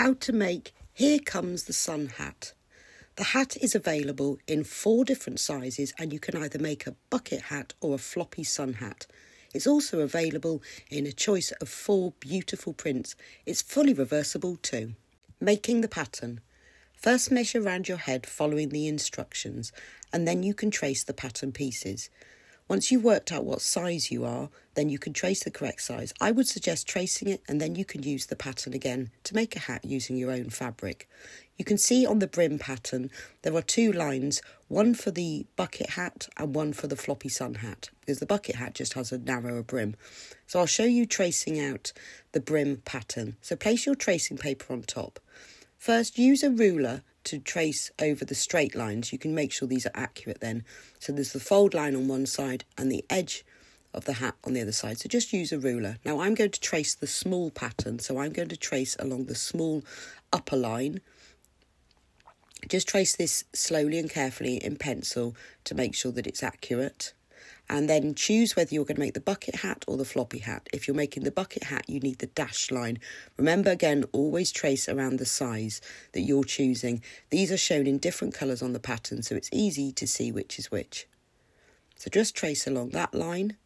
how to make Here Comes the Sun hat. The hat is available in 4 different sizes and you can either make a bucket hat or a floppy sun hat. It's also available in a choice of 4 beautiful prints. It's fully reversible too. Making the pattern. First measure around your head following the instructions and then you can trace the pattern pieces. Once you've worked out what size you are, then you can trace the correct size. I would suggest tracing it and then you can use the pattern again to make a hat using your own fabric. You can see on the brim pattern there are 2 lines, one for the bucket hat and one for the floppy sun hat, because the bucket hat just has a narrower brim. So I'll show you tracing out the brim pattern. So place your tracing paper on top. First, use a ruler to trace over the straight lines. You can make sure these are accurate then. So there's the fold line on one side and the edge of the hat on the other side. So just use a ruler. Now I'm going to trace the small pattern. So I'm going to trace along the small upper line. Just trace this slowly and carefully in pencil to make sure that it's accurate. And then choose whether you're going to make the bucket hat or the floppy hat. If you're making the bucket hat, you need the dashed line. Remember, again, always trace around the size that you're choosing. These are shown in different colours on the pattern, so it's easy to see which is which. So just trace along that line.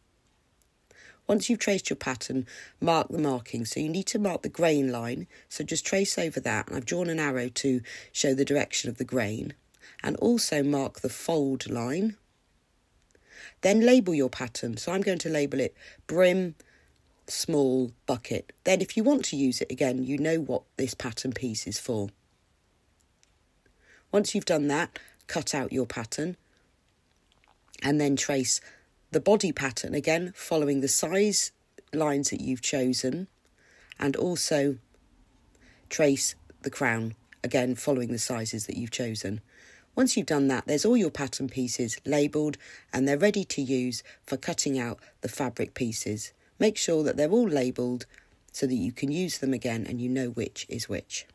Once you've traced your pattern, mark the marking. So you need to mark the grain line. So just trace over that. And I've drawn an arrow to show the direction of the grain. And also mark the fold line. Then label your pattern. So I'm going to label it brim, small, bucket. Then if you want to use it again, you know what this pattern piece is for. Once you've done that, cut out your pattern and then trace the body pattern again, following the size lines that you've chosen, and also trace the crown again, following the sizes that you've chosen. Once you've done that, there's all your pattern pieces labelled and they're ready to use for cutting out the fabric pieces. Make sure that they're all labelled so that you can use them again and you know which is which.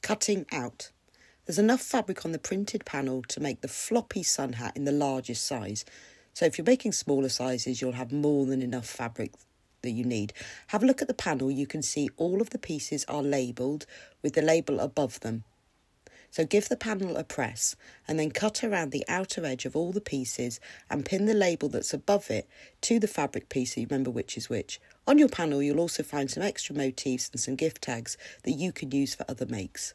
Cutting out. There's enough fabric on the printed panel to make the floppy sun hat in the largest size. So if you're making smaller sizes, you'll have more than enough fabric that you need. Have a look at the panel. You can see all of the pieces are labelled with the label above them. So give the panel a press and then cut around the outer edge of all the pieces and pin the label that's above it to the fabric piece so you remember which is which. On your panel you'll also find some extra motifs and some gift tags that you can use for other makes.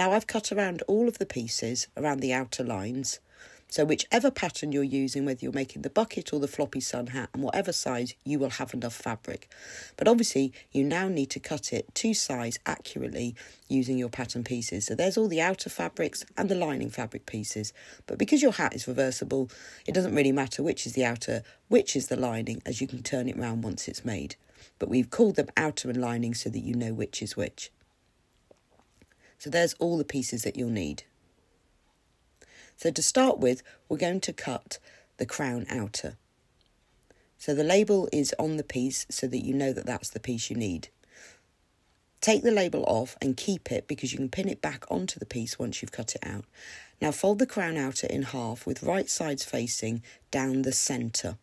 Now I've cut around all of the pieces around the outer lines. So whichever pattern you're using, whether you're making the bucket or the floppy sun hat, and whatever size, you will have enough fabric. But obviously, you now need to cut it to size accurately using your pattern pieces. So there's all the outer fabrics and the lining fabric pieces. But because your hat is reversible, it doesn't really matter which is the outer, which is the lining, as you can turn it round once it's made. But we've called them outer and lining so that you know which is which. So there's all the pieces that you'll need. So to start with, we're going to cut the crown outer. So the label is on the piece so that you know that that's the piece you need. Take the label off and keep it because you can pin it back onto the piece once you've cut it out. Now fold the crown outer in half with right sides facing down the centre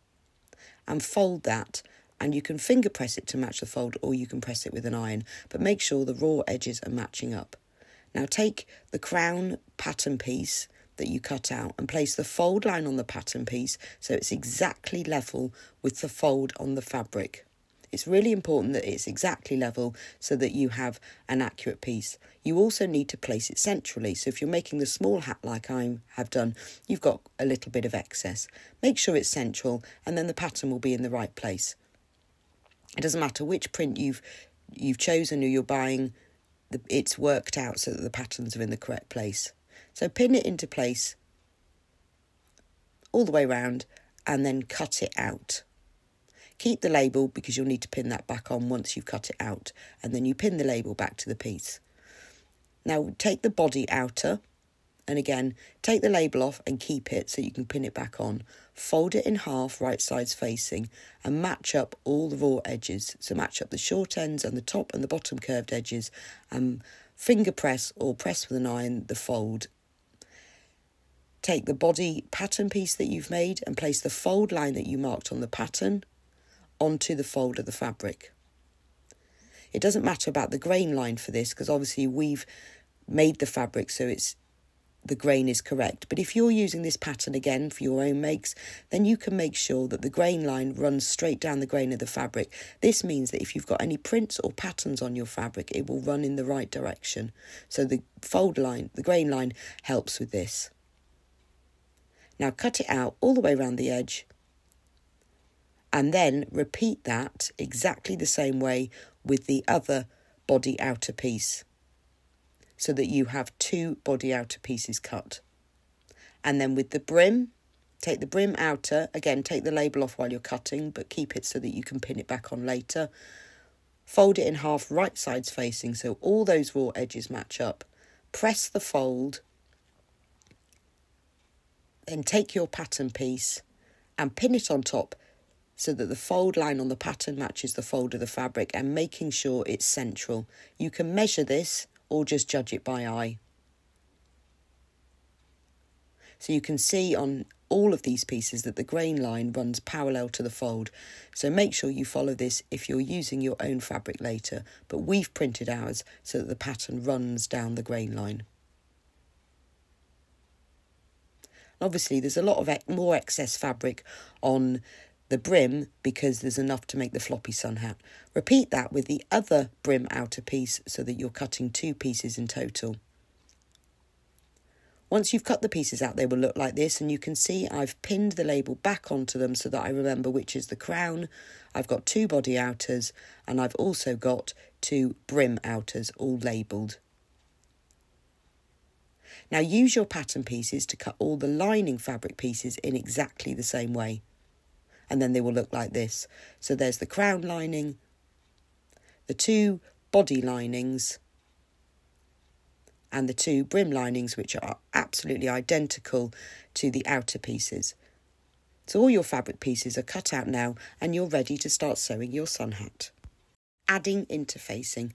and fold that, and you can finger press it to match the fold or you can press it with an iron, but make sure the raw edges are matching up. Now take the crown pattern piece that you cut out and place the fold line on the pattern piece so it's exactly level with the fold on the fabric. It's really important that it's exactly level so that you have an accurate piece. You also need to place it centrally, so if you're making the small hat like I have done, you've got a little bit of excess. Make sure it's central and then the pattern will be in the right place. It doesn't matter which print you've chosen or you're buying, it's worked out so that the patterns are in the correct place. So pin it into place all the way round and then cut it out. Keep the label because you'll need to pin that back on once you've cut it out, and then you pin the label back to the piece. Now take the body outer and again take the label off and keep it so you can pin it back on. Fold it in half right sides facing and match up all the raw edges. So match up the short ends and the top and the bottom curved edges and finger press or press with an iron the fold. Take the body pattern piece that you've made and place the fold line that you marked on the pattern onto the fold of the fabric. It doesn't matter about the grain line for this, because obviously we've made the fabric so it's the grain is correct. But if you're using this pattern again for your own makes, then you can make sure that the grain line runs straight down the grain of the fabric. This means that if you've got any prints or patterns on your fabric, it will run in the right direction. So the fold line, the grain line, helps with this. Now cut it out all the way around the edge, and then repeat that exactly the same way with the other body outer piece, so that you have two body outer pieces cut. And then with the brim, take the brim outer, again take the label off while you're cutting, but keep it so that you can pin it back on later. Fold it in half, right sides facing, so all those raw edges match up. Press the fold, then take your pattern piece and pin it on top, so that the fold line on the pattern matches the fold of the fabric, and making sure it's central. You can measure this or just judge it by eye. So you can see on all of these pieces that the grain line runs parallel to the fold. So make sure you follow this if you're using your own fabric later, but we've printed ours so that the pattern runs down the grain line. Obviously there's a lot of more excess fabric on the brim because there's enough to make the floppy sun hat. Repeat that with the other brim outer piece so that you're cutting two pieces in total. Once you've cut the pieces out, they will look like this, and you can see I've pinned the label back onto them so that I remember which is the crown. I've got two body outers, and I've also got two brim outers all labelled. Now use your pattern pieces to cut all the lining fabric pieces in exactly the same way, and then they will look like this. So there's the crown lining, the two body linings, and the two brim linings, which are absolutely identical to the outer pieces. So all your fabric pieces are cut out now, and you're ready to start sewing your sun hat. Adding interfacing.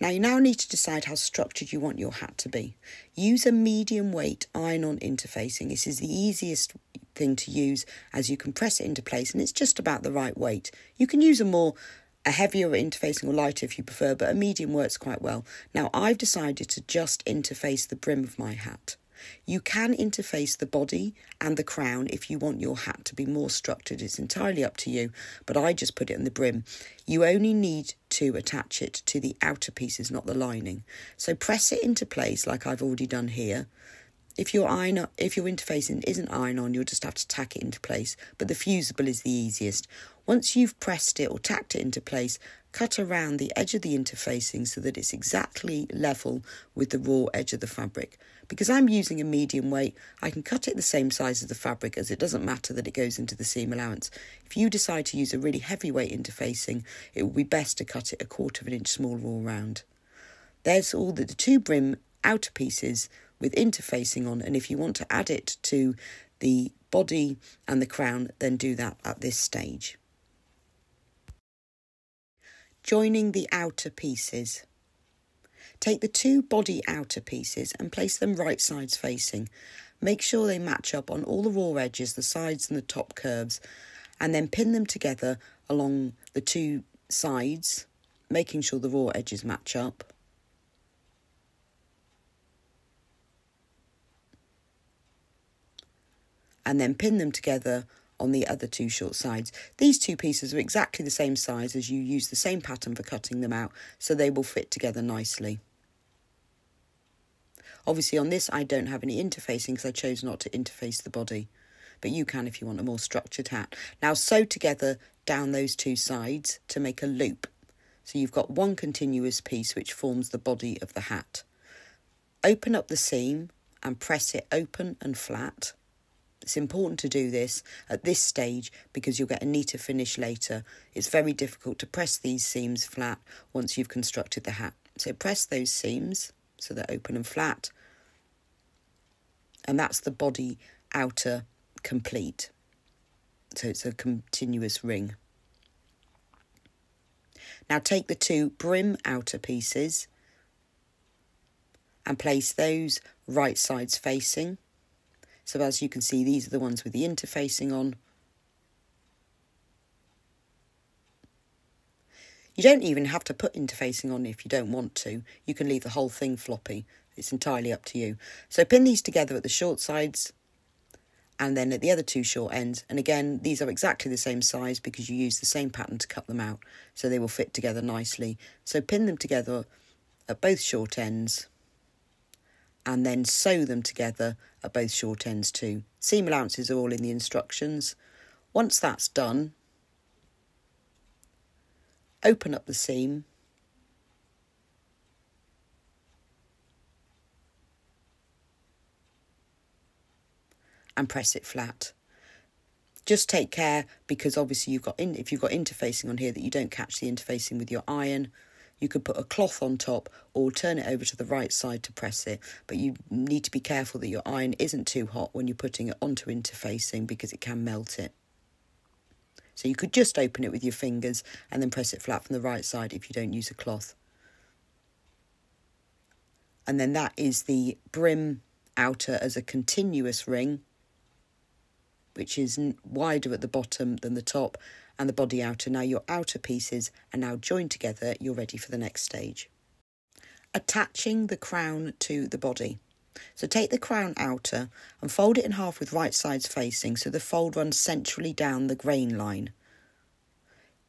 Now you need to decide how structured you want your hat to be. Use a medium weight iron-on interfacing. This is the easiest thing to use, as you can press it into place and it's just about the right weight. You can use a heavier interfacing or lighter if you prefer, but a medium works quite well. Now I've decided to just interface the brim of my hat. You can interface the body and the crown if you want your hat to be more structured. It's entirely up to you, but I just put it in the brim. You only need to attach it to the outer pieces, not the lining. So press it into place like I've already done here. If your interfacing isn't iron-on, you'll just have to tack it into place, but the fusible is the easiest. Once you've pressed it or tacked it into place, cut around the edge of the interfacing so that it's exactly level with the raw edge of the fabric. Because I'm using a medium weight, I can cut it the same size as the fabric, as it doesn't matter that it goes into the seam allowance. If you decide to use a really heavyweight interfacing, it will be best to cut it 1/4 inch smaller all round. There's all the two brim outer pieces with interfacing on, and if you want to add it to the body and the crown, then do that at this stage. Joining the outer pieces. Take the two body outer pieces and place them right sides facing. Make sure they match up on all the raw edges, the sides and the top curves, and then pin them together along the two sides, making sure the raw edges match up. And then pin them together on the other two short sides. These two pieces are exactly the same size, as you use the same pattern for cutting them out, so they will fit together nicely. Obviously on this I don't have any interfacing because I chose not to interface the body, but you can if you want a more structured hat. Now sew together down those two sides to make a loop, so you've got one continuous piece which forms the body of the hat. Open up the seam and press it open and flat. It's important to do this at this stage because you'll get a neater finish later. It's very difficult to press these seams flat once you've constructed the hat. So press those seams so they're open and flat. And that's the body outer complete. So it's a continuous ring. Now take the two brim outer pieces and place those right sides facing. So as you can see, these are the ones with the interfacing on. You don't even have to put interfacing on if you don't want to. You can leave the whole thing floppy. It's entirely up to you. So pin these together at the short sides and then at the other two short ends. And again, these are exactly the same size because you use the same pattern to cut them out. So they will fit together nicely. So pin them together at both short ends and then sew them together at both short ends too. Seam allowances are all in the instructions. Once that's done, open up the seam and press it flat. Just take care, because obviously if you've got interfacing on here, that you don't catch the interfacing with your iron. You could put a cloth on top or turn it over to the right side to press it, but you need to be careful that your iron isn't too hot when you're putting it onto interfacing because it can melt it. So you could just open it with your fingers and then press it flat from the right side if you don't use a cloth. And then that is the brim outer as a continuous ring, which is wider at the bottom than the top, and the body outer. Now your outer pieces are now joined together. You're ready for the next stage. Attaching the crown to the body. So take the crown outer and fold it in half with right sides facing so the fold runs centrally down the grain line.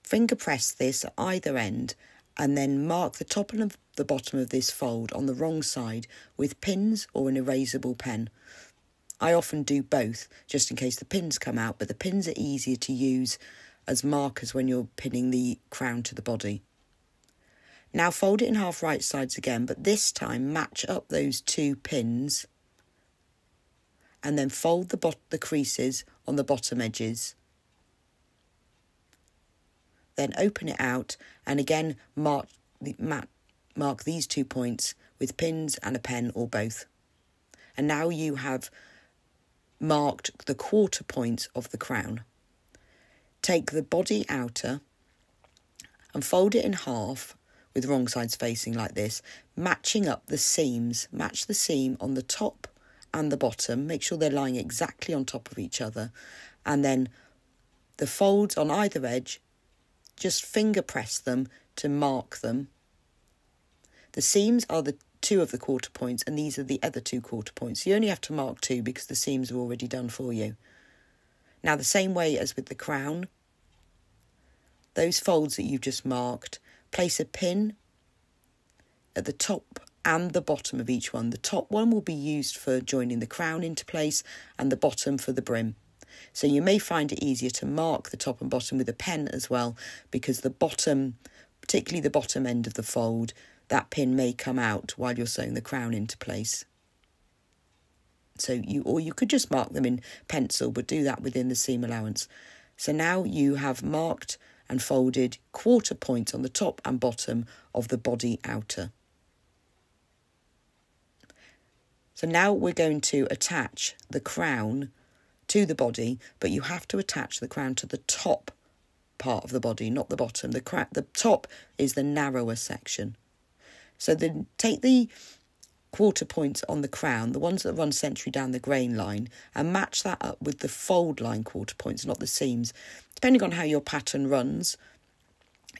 Finger press this at either end and then mark the top and the bottom of this fold on the wrong side with pins or an erasable pen. I often do both just in case the pins come out, but the pins are easier to use as markers when you're pinning the crown to the body. Now fold it in half right sides again, but this time match up those two pins and then fold the creases on the bottom edges. Then open it out and again mark these 2 points with pins and a pen or both. And now you have marked the quarter points of the crown. Take the body outer and fold it in half with wrong sides facing like this, matching up the seams. Match the seam on the top and the bottom. Make sure they're lying exactly on top of each other. And then the folds on either edge, just finger press them to mark them. The seams are the two of the quarter points and these are the other two quarter points. You only have to mark two because the seams are already done for you. Now the same way as with the crown, those folds that you've just marked, place a pin at the top and the bottom of each one. The top one will be used for joining the crown into place and the bottom for the brim. So you may find it easier to mark the top and bottom with a pen as well, because the bottom, particularly the bottom end of the fold, that pin may come out while you're sewing the crown into place. So you could just mark them in pencil, but do that within the seam allowance. So now you have marked and folded quarter points on the top and bottom of the body outer. So now we're going to attach the crown to the body, but you have to attach the crown to the top part of the body, not the bottom. The top is the narrower section. So then take the quarter points on the crown, the ones that run centrally down the grain line, and match that up with the fold line quarter points, not the seams. Depending on how your pattern runs,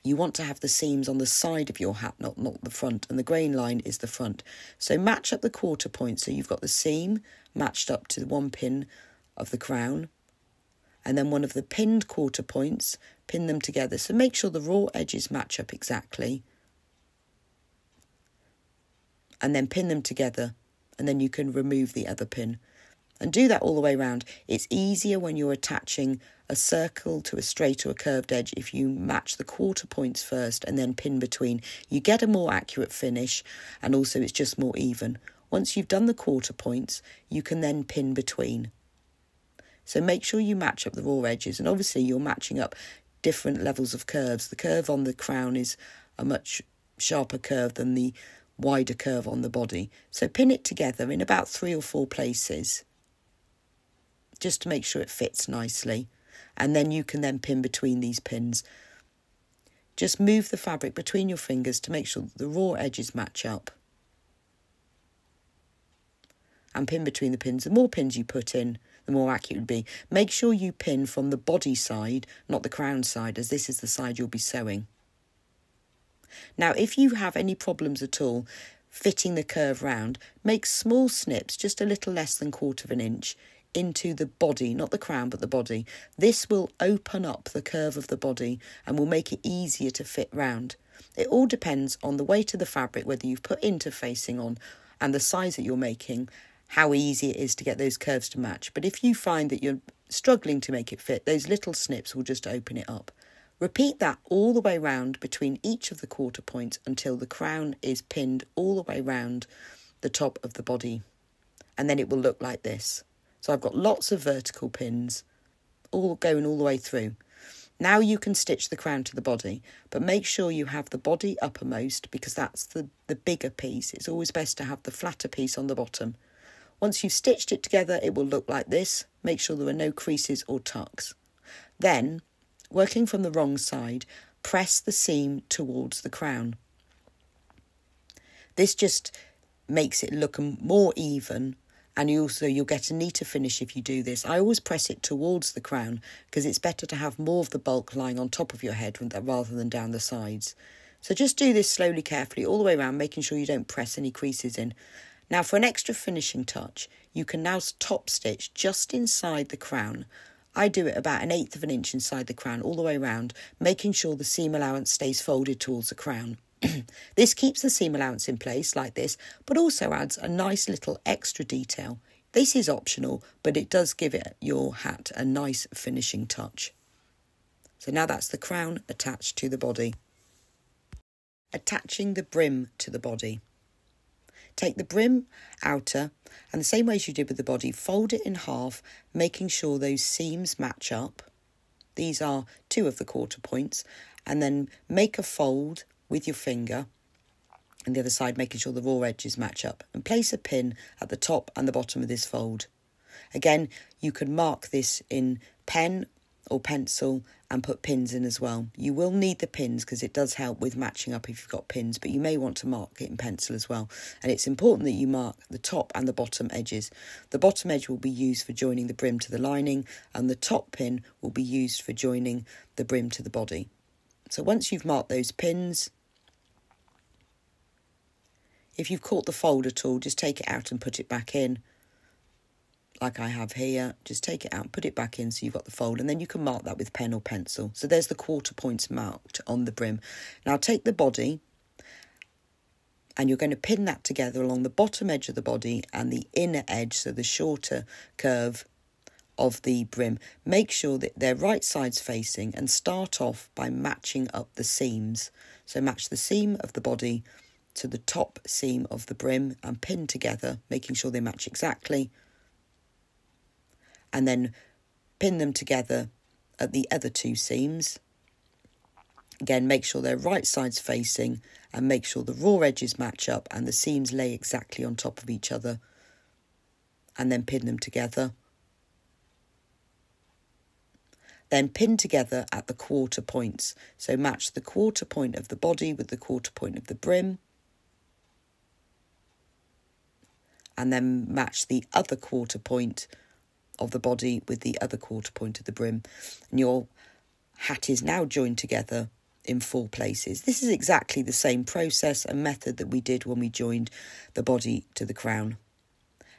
you want to have the seams on the side of your hat, not the front, and the grain line is the front. So match up the quarter points, so you've got the seam matched up to the one pin of the crown, and then one of the pinned quarter points, pin them together. So make sure the raw edges match up exactly, and then pin them together, and then you can remove the other pin. And do that all the way round. It's easier when you're attaching a circle to a straight or a curved edge if you match the quarter points first and then pin between. You get a more accurate finish, and also it's just more even. Once you've done the quarter points, you can then pin between. So make sure you match up the raw edges, and obviously you're matching up different levels of curves. The curve on the crown is a much sharper curve than the wider curve on the body. So pin it together in about 3 or 4 places just to make sure it fits nicely, and then you can then pin between these pins. Just move the fabric between your fingers to make sure that the raw edges match up and pin between the pins. The more pins you put in, the more accurate it would be. Make sure you pin from the body side, not the crown side, as this is the side you'll be sewing. Now, if you have any problems at all fitting the curve round, make small snips, just a little less than 1/4 of an inch, into the body, not the crown, but the body. This will open up the curve of the body and will make it easier to fit round. It all depends on the weight of the fabric, whether you've put interfacing on, and the size that you're making, how easy it is to get those curves to match. But if you find that you're struggling to make it fit, those little snips will just open it up. Repeat that all the way round between each of the 1/4 points until the crown is pinned all the way round the top of the body. And then it will look like this. So I've got lots of vertical pins all going all the way through. Now you can stitch the crown to the body, but make sure you have the body uppermost because that's the bigger piece. It's always best to have the flatter piece on the bottom. Once you've stitched it together, it will look like this. Make sure there are no creases or tucks. Then, working from the wrong side, press the seam towards the crown. This just makes it look more even. And you'll get a neater finish if you do this. I always press it towards the crown because it's better to have more of the bulk lying on top of your head rather than down the sides. So just do this slowly, carefully, all the way around, making sure you don't press any creases in. Now for an extra finishing touch, you can now top stitch just inside the crown. I do it about 1/8 of an inch inside the crown all the way around, making sure the seam allowance stays folded towards the crown. This keeps the seam allowance in place like this, but also adds a nice little extra detail. This is optional, but it does give it your hat a nice finishing touch. So now that's the crown attached to the body. Attaching the brim to the body. Take the brim outer and the same way as you did with the body, fold it in half, making sure those seams match up. These are 2 of the 1/4 points, and then make a fold with your finger and the other side, making sure the raw edges match up, and place a pin at the top and the bottom of this fold. Again, you can mark this in pen or pencil and put pins in as well. You will need the pins because it does help with matching up if you've got pins, but you may want to mark it in pencil as well. And it's important that you mark the top and the bottom edges. The bottom edge will be used for joining the brim to the lining and the top pin will be used for joining the brim to the body. So once you've marked those pins, if you've caught the fold at all, just take it out and put it back in, like I have here. Just take it out and put it back in so you've got the fold, and then you can mark that with pen or pencil. So there's the 1/4 points marked on the brim. Now take the body, and you're going to pin that together along the bottom edge of the body and the inner edge, so the shorter curve of the brim. Make sure that they're right sides facing and start off by matching up the seams. So match the seam of the body to the top seam of the brim and pin together, making sure they match exactly, and then pin them together at the other 2 seams. Again, make sure they're right sides facing and make sure the raw edges match up and the seams lay exactly on top of each other, and then pin them together. Then pin together at the 1/4 points. So match the 1/4 point of the body with the 1/4 point of the brim, and then match the other 1/4 point of the body with the other 1/4 point of the brim. And your hat is now joined together in 4 places. This is exactly the same process and method that we did when we joined the body to the crown.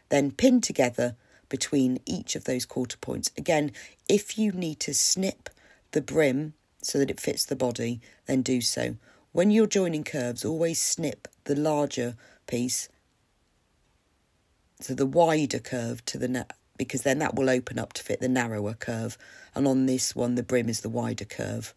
Then pin together between each of those 1/4 points. Again, if you need to snip the brim so that it fits the body, then do so. When you're joining curves, always snip the larger piece, so the wider curve to the neck, because then that will open up to fit the narrower curve. And on this one, the brim is the wider curve.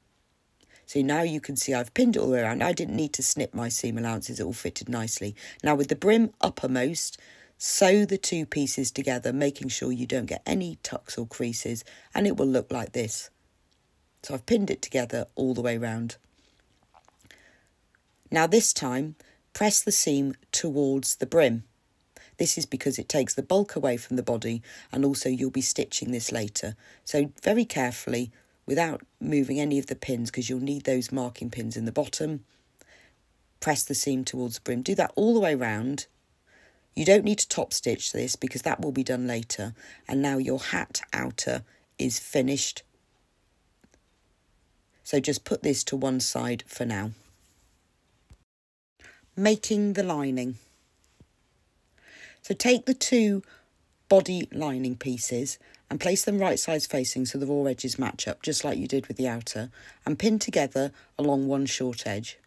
So now you can see I've pinned it all the way around. I didn't need to snip my seam allowances, it all fitted nicely. Now with the brim uppermost, sew the 2 pieces together, making sure you don't get any tucks or creases, and it will look like this. So I've pinned it together all the way round. Now this time, press the seam towards the brim. This is because it takes the bulk away from the body, and also you'll be stitching this later. So very carefully, without moving any of the pins, because you'll need those marking pins in the bottom, press the seam towards the brim. Do that all the way round. You don't need to top stitch this because that will be done later. And now your hat outer is finished. So just put this to one side for now. making the lining. So take the two body lining pieces and place them right sides facing so the raw edges match up, just like you did with the outer, and pin together along one short edge.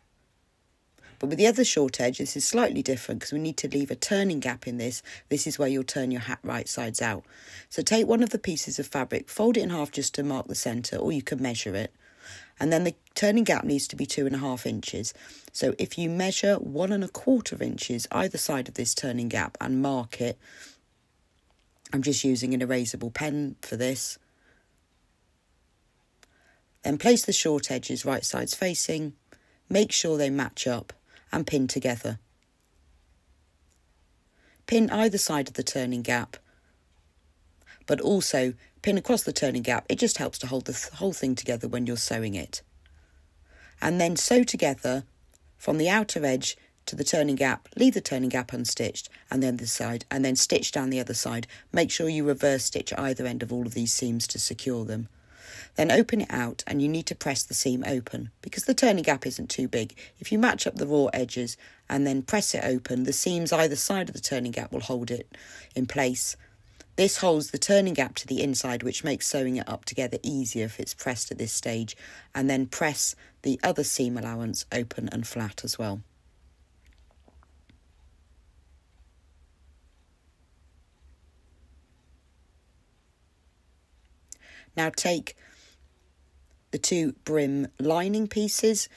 But with the other short edge, this is slightly different because we need to leave a turning gap in this. This is where you'll turn your hat right sides out. So take one of the pieces of fabric, fold it in half just to mark the centre, or you can measure it. And then the turning gap needs to be 2.5 inches. So if you measure 1.25 inches either side of this turning gap and mark it, I'm just using an erasable pen for this. Then place the short edges right sides facing, make sure they match up and pin together. Pin either side of the turning gap, but also pin across the turning gap. It just helps to hold the whole thing together when you're sewing it. And then sew together from the outer edge to the turning gap, leave the turning gap unstitched, and then stitch down the other side. Make sure you reverse stitch either end of all of these seams to secure them. Then open it out, and you need to press the seam open because the turning gap isn't too big. If you match up the raw edges and then press it open, the seams either side of the turning gap will hold it in place. This holds the turning gap to the inside, which makes sewing it up together easier if it's pressed at this stage. And then press the other seam allowance open and flat as well. Now take the two brim lining pieces.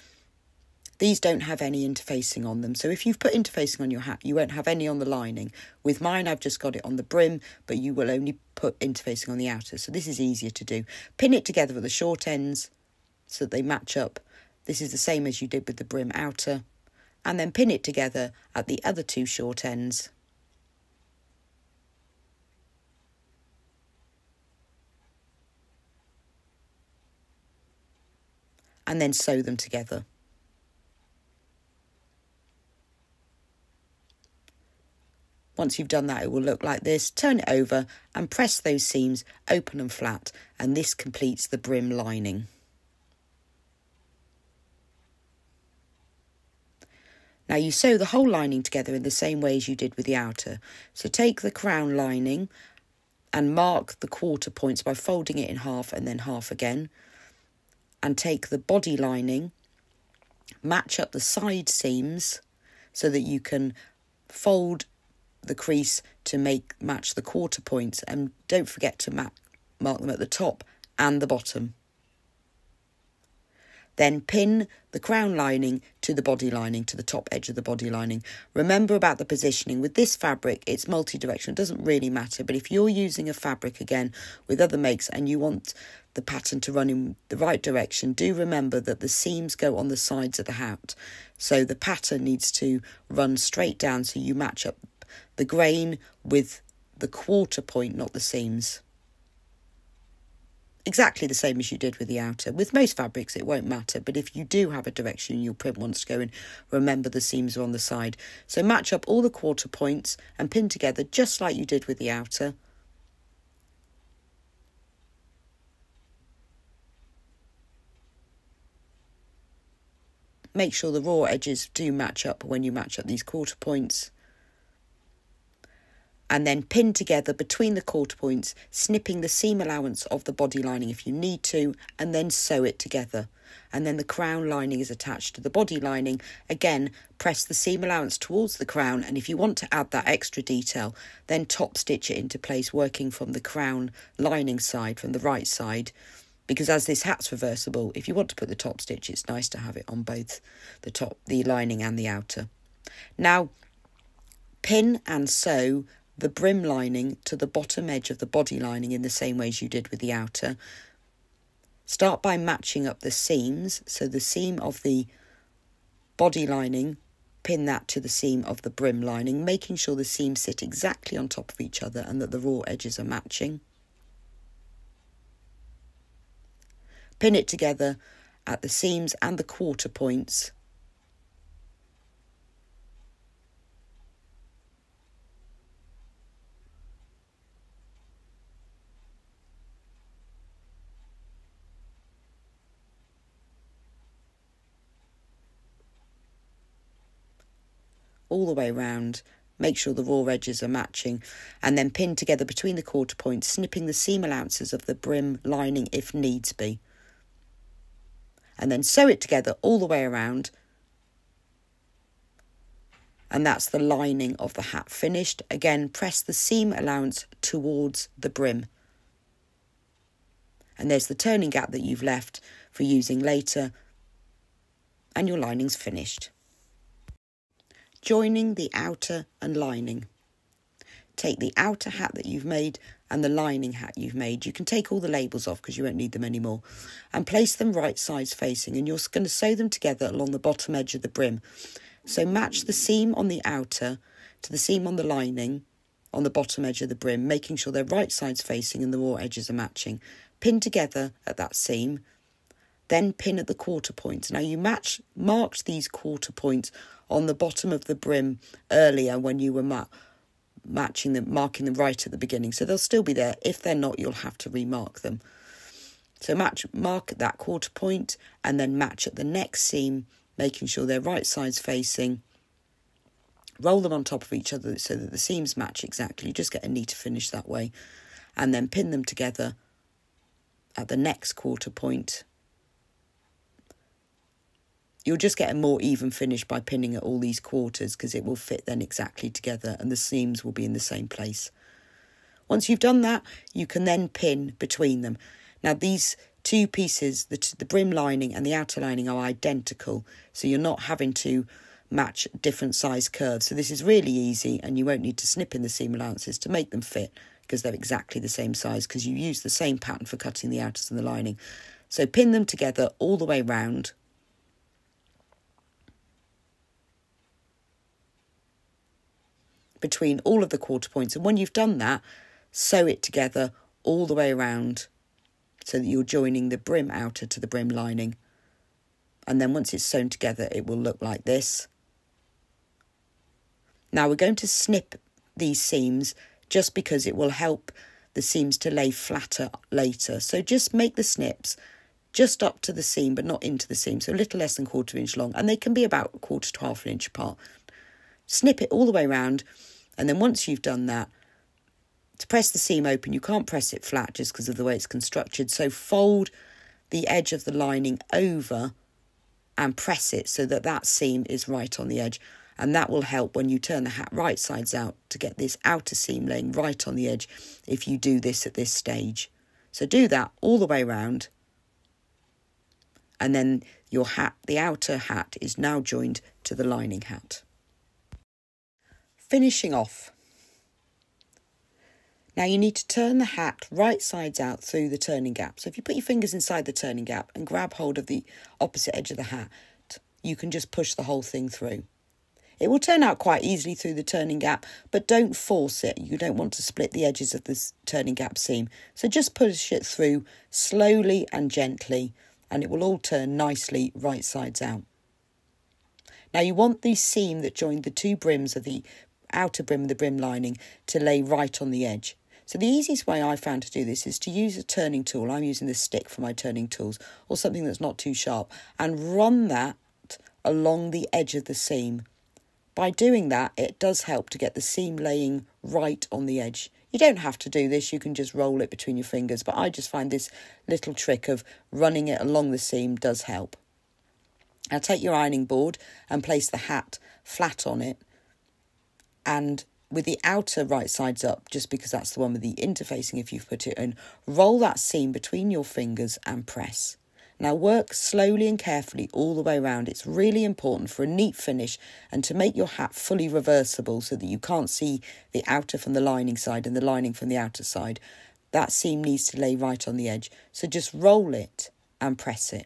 These don't have any interfacing on them. So if you've put interfacing on your hat, you won't have any on the lining. With mine, I've just got it on the brim, but you will only put interfacing on the outer. So this is easier to do. Pin it together at the short ends so that they match up. This is the same as you did with the brim outer. And then pin it together at the other two short ends. And then sew them together. Once you've done that, it will look like this. Turn it over and press those seams open and flat, and this completes the brim lining. Now you sew the whole lining together in the same way as you did with the outer. So take the crown lining and mark the quarter points by folding it in half and then half again. And take the body lining, match up the side seams so that you can fold the crease to match the quarter points, and don't forget to mark them at the top and the bottom. Then pin the crown lining to the body lining, to the top edge of the body lining. Remember about the positioning. With this fabric, it's multi-directional. It doesn't really matter, but if you're using a fabric again with other makes and you want the pattern to run in the right direction, do remember that the seams go on the sides of the hat. So the pattern needs to run straight down so you match up the grain with the quarter point, not the seams. Exactly the same as you did with the outer. With most fabrics, it won't matter, but if you do have a direction your print wants to go in, remember the seams are on the side. So match up all the quarter points and pin together just like you did with the outer. Make sure the raw edges do match up when you match up these quarter points. And then pin together between the quarter points, snipping the seam allowance of the body lining if you need to, and then sew it together. And then the crown lining is attached to the body lining. Again, press the seam allowance towards the crown, and if you want to add that extra detail, then top stitch it into place, working from the crown lining side, from the right side, because as this hat's reversible, if you want to put the top stitch, it's nice to have it on both the top, the lining and the outer. Now, pin and sew the brim lining to the bottom edge of the body lining in the same way as you did with the outer. Start by matching up the seams, so the seam of the body lining, pin that to the seam of the brim lining, making sure the seams sit exactly on top of each other and that the raw edges are matching. Pin it together at the seams and the quarter points. all the way round. Make sure the raw edges are matching, and then pin together between the quarter points, snipping the seam allowances of the brim lining if needs be. And then sew it together all the way around. And that's the lining of the hat finished. Again, press the seam allowance towards the brim. And there's the turning gap that you've left for using later. And your lining's finished. Joining the outer and lining. Take the outer hat that you've made and the lining hat you've made. You can take all the labels off because you won't need them anymore. And place them right sides facing. And you're going to sew them together along the bottom edge of the brim. So match the seam on the outer to the seam on the lining on the bottom edge of the brim, making sure they're right sides facing and the raw edges are matching. Pin together at that seam. Then pin at the quarter points. Now you marked these quarter points on the bottom of the brim earlier when you were marking them right at the beginning. So they'll still be there. If they're not, you'll have to remark them. So mark at that quarter point and then match at the next seam, making sure they're right sides facing. Roll them on top of each other so that the seams match exactly. You just get a neater finish that way. And then pin them together at the next quarter point. You'll just get a more even finish by pinning at all these quarters because it will fit then exactly together and the seams will be in the same place. Once you've done that, you can then pin between them. Now these two pieces, the brim lining and the outer lining, are identical, so you're not having to match different size curves. So this is really easy and you won't need to snip in the seam allowances to make them fit because they're exactly the same size because you use the same pattern for cutting the outers and the lining. So pin them together all the way round. Between all of the quarter points, and when you've done that, sew it together all the way around so that you're joining the brim outer to the brim lining. And then once it's sewn together, it will look like this. Now we're going to snip these seams just because it will help the seams to lay flatter later. So just make the snips just up to the seam but not into the seam, so a little less than 1/4 inch long, and they can be about 1/4 to 1/2 inch apart. Snip it all the way around, and then once you've done that, to press the seam open, you can't press it flat just because of the way it's constructed, so fold the edge of the lining over and press it so that that seam is right on the edge, and that will help when you turn the hat right sides out to get this outer seam laying right on the edge if you do this at this stage. So do that all the way around, and then your hat, the outer hat, is now joined to the lining hat. Finishing off. Now you need to turn the hat right sides out through the turning gap. So if you put your fingers inside the turning gap and grab hold of the opposite edge of the hat, you can just push the whole thing through. It will turn out quite easily through the turning gap, but don't force it. You don't want to split the edges of this turning gap seam. So just push it through slowly and gently, and it will all turn nicely right sides out. Now you want the seam that joined the two brims of the outer brim and the brim lining to lay right on the edge. So the easiest way I found to do this is to use a turning tool. I'm using this stick for my turning tools, or something that's not too sharp, and run that along the edge of the seam. By doing that, it does help to get the seam laying right on the edge. You don't have to do this, you can just roll it between your fingers, but I just find this little trick of running it along the seam does help. Now take your ironing board and place the hat flat on it, and with the outer right sides up, just because that's the one with the interfacing if you've put it in, roll that seam between your fingers and press. Now work slowly and carefully all the way around. It's really important for a neat finish and to make your hat fully reversible so that you can't see the outer from the lining side and the lining from the outer side. That seam needs to lay right on the edge. So just roll it and press it.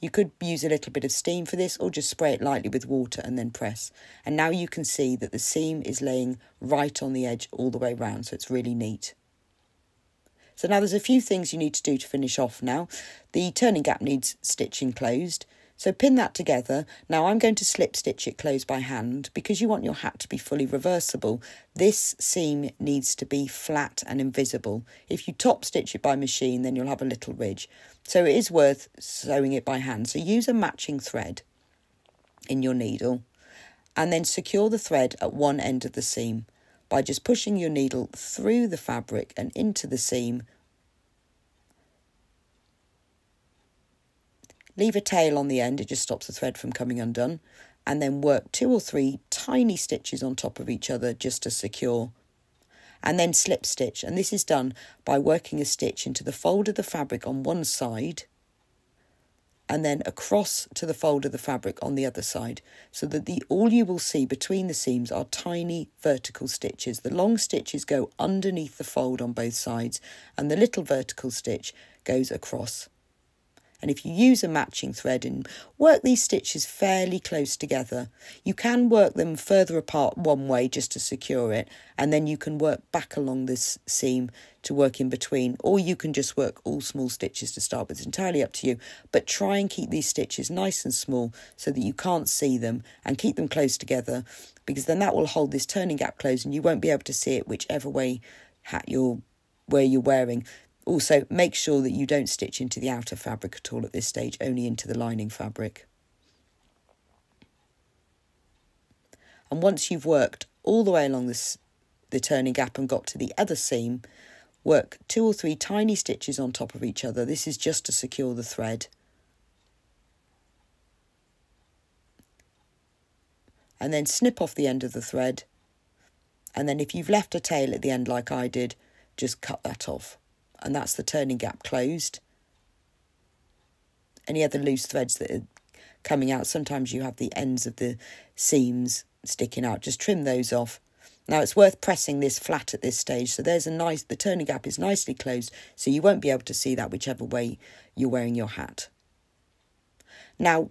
You could use a little bit of steam for this, or just spray it lightly with water and then press. And now you can see that the seam is laying right on the edge all the way round, so it's really neat. So now there's a few things you need to do to finish off now. The turning gap needs stitching closed, so pin that together. Now I'm going to slip stitch it closed by hand because you want your hat to be fully reversible. This seam needs to be flat and invisible. If you top stitch it by machine, then you'll have a little ridge. So it is worth sewing it by hand. So use a matching thread in your needle and then secure the thread at one end of the seam by just pushing your needle through the fabric and into the seam. Leave a tail on the end, it just stops the thread from coming undone, and then work 2 or 3 tiny stitches on top of each other just to secure. And then slip stitch, and this is done by working a stitch into the fold of the fabric on one side and then across to the fold of the fabric on the other side, so that all you will see between the seams are tiny vertical stitches. The long stitches go underneath the fold on both sides and the little vertical stitch goes across. And if you use a matching thread and work these stitches fairly close together, you can work them further apart one way just to secure it, and then you can work back along this seam to work in between, or you can just work all small stitches to start with. It's entirely up to you, but try and keep these stitches nice and small so that you can't see them, and keep them close together, because then that will hold this turning gap closed and you won't be able to see it whichever way hat you're wearing. Also, make sure that you don't stitch into the outer fabric at all at this stage, only into the lining fabric. And once you've worked all the way along the turning gap and got to the other seam, work 2 or 3 tiny stitches on top of each other. This is just to secure the thread. And then snip off the end of the thread. And then if you've left a tail at the end like I did, just cut that off. And that's the turning gap closed. Any other loose threads that are coming out, sometimes you have the ends of the seams sticking out, just trim those off. Now it's worth pressing this flat at this stage, so there's the turning gap is nicely closed, so you won't be able to see that whichever way you're wearing your hat. Now,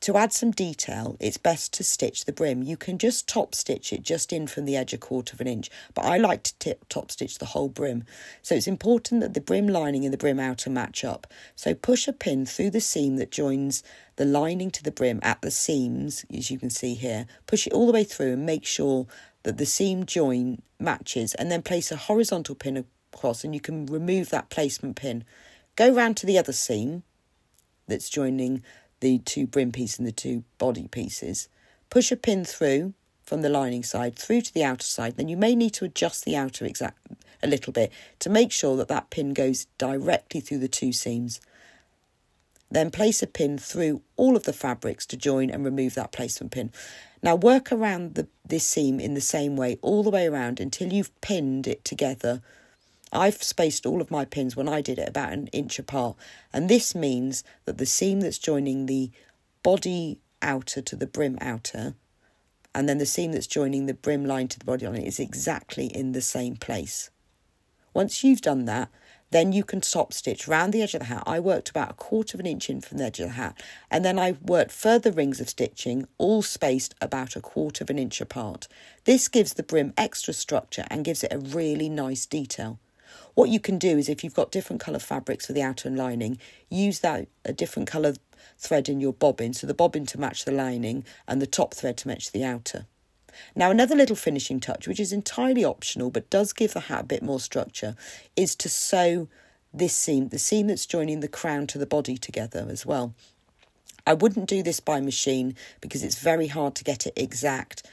to add some detail, it's best to stitch the brim. You can just top stitch it just in from the edge 1/4 inch, but I like to top stitch the whole brim. So it's important that the brim lining and the brim outer match up. So push a pin through the seam that joins the lining to the brim at the seams, as you can see here. Push it all the way through and make sure that the seam join matches, and then place a horizontal pin across, and you can remove that placement pin. Go round to the other seam that's joining the two brim pieces and the two body pieces. Push a pin through from the lining side through to the outer side. Then you may need to adjust the outer a little bit to make sure that that pin goes directly through the two seams. Then place a pin through all of the fabrics to join and remove that placement pin. Now work around this seam in the same way all the way around until you've pinned it together. I've spaced all of my pins when I did it about 1 inch apart, and this means that the seam that's joining the body outer to the brim outer, and then the seam that's joining the brim line to the body line, is exactly in the same place. Once you've done that, then you can top stitch round the edge of the hat. I worked about 1/4 inch in from the edge of the hat, and then I worked further rings of stitching, all spaced about 1/4 inch apart. This gives the brim extra structure and gives it a really nice detail. What you can do is, if you've got different colour fabrics for the outer and lining, use a different colour thread in your bobbin, so the bobbin to match the lining and the top thread to match the outer. Now, another little finishing touch, which is entirely optional but does give the hat a bit more structure, is to sew this seam, the seam that's joining the crown to the body, together as well. I wouldn't do this by machine because it's very hard to get it exact.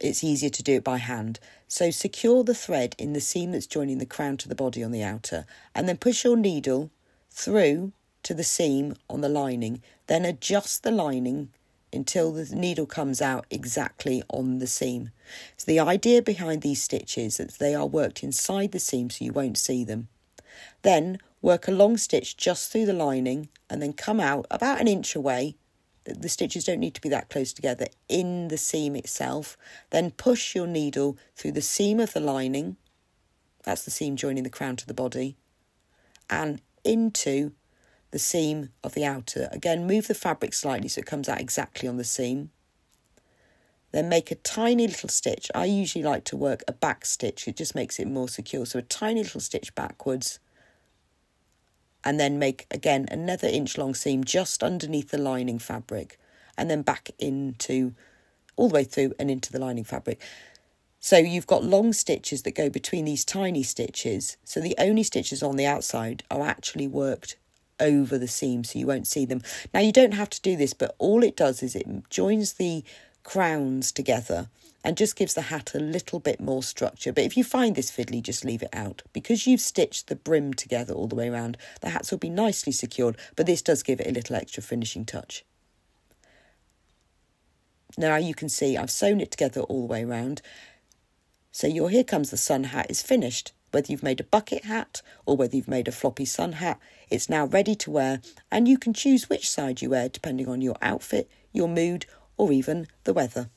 It's easier to do it by hand. So secure the thread in the seam that's joining the crown to the body on the outer, and then push your needle through to the seam on the lining. Then adjust the lining until the needle comes out exactly on the seam. So the idea behind these stitches is that they are worked inside the seam so you won't see them. Then work a long stitch just through the lining and then come out about 1 inch away. The stitches don't need to be that close together, in the seam itself. Then push your needle through the seam of the lining, that's the seam joining the crown to the body, and into the seam of the outer. Again, move the fabric slightly so it comes out exactly on the seam. Then make a tiny little stitch. I usually like to work a back stitch, it just makes it more secure. So a tiny little stitch backwards, and then make, again, another 1 inch long seam just underneath the lining fabric, and then back into, all the way through and into the lining fabric. So you've got long stitches that go between these tiny stitches. So the only stitches on the outside are actually worked over the seam so you won't see them. Now, you don't have to do this, but all it does is it joins the crowns together and just gives the hat a little bit more structure. But if you find this fiddly, just leave it out. Because you've stitched the brim together all the way around, the hats will be nicely secured, but this does give it a little extra finishing touch. Now you can see I've sewn it together all the way around. So your Here Comes the Sun hat is finished. Whether you've made a bucket hat or whether you've made a floppy sun hat, it's now ready to wear, and you can choose which side you wear depending on your outfit, your mood, or even the weather.